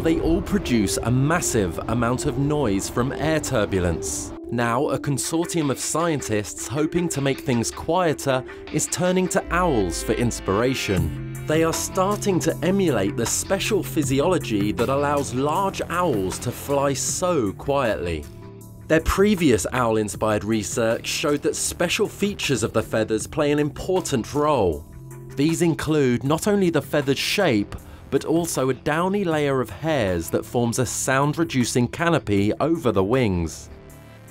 for they all produce a massive amount of noise from air turbulence. Now, a consortium of scientists hoping to make things quieter is turning to owls for inspiration. They are starting to emulate the special physiology that allows large owls to fly so quietly. Their previous owl-inspired research showed that special features of the feathers play an important role. These include not only the feathered shape, but also a downy layer of hairs that forms a sound-reducing canopy over the wings.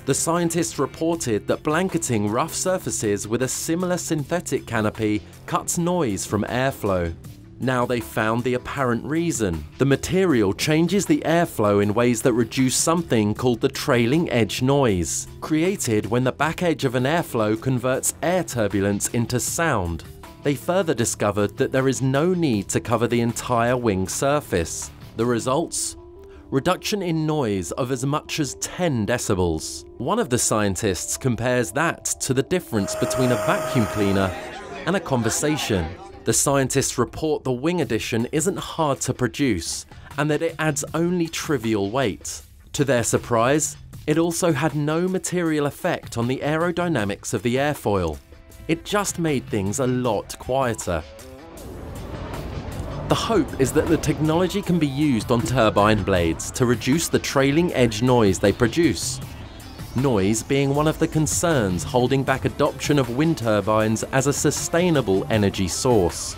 The scientists reported that blanketing rough surfaces with a similar synthetic canopy cuts noise from airflow. Now they found the apparent reason. The material changes the airflow in ways that reduce something called the trailing edge noise, created when the back edge of an airflow converts air turbulence into sound. They further discovered that there is no need to cover the entire wing surface. The results? Reduction in noise of as much as 10 decibels. One of the scientists compares that to the difference between a vacuum cleaner and a conversation. The scientists report the wing addition isn't hard to produce and that it adds only trivial weight. To their surprise, it also had no material effect on the aerodynamics of the airfoil. It just made things a lot quieter. The hope is that the technology can be used on turbine blades to reduce the trailing edge noise they produce. Noise being one of the concerns holding back adoption of wind turbines as a sustainable energy source.